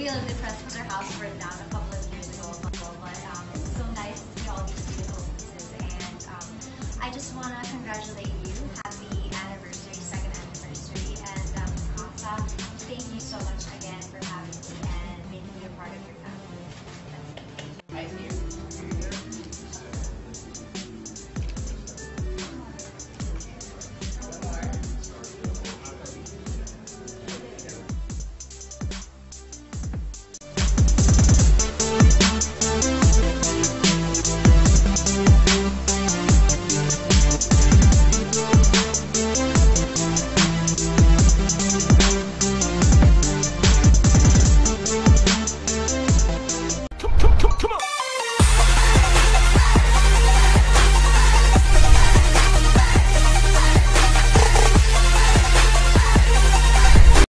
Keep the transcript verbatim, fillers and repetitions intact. maybe a little depressed from their house burning down a couple of years ago, but um, it's so nice to see all these beautiful pieces. And um, I just want to congratulate you. Happy anniversary, second anniversary, and um, Casa, thank you so much.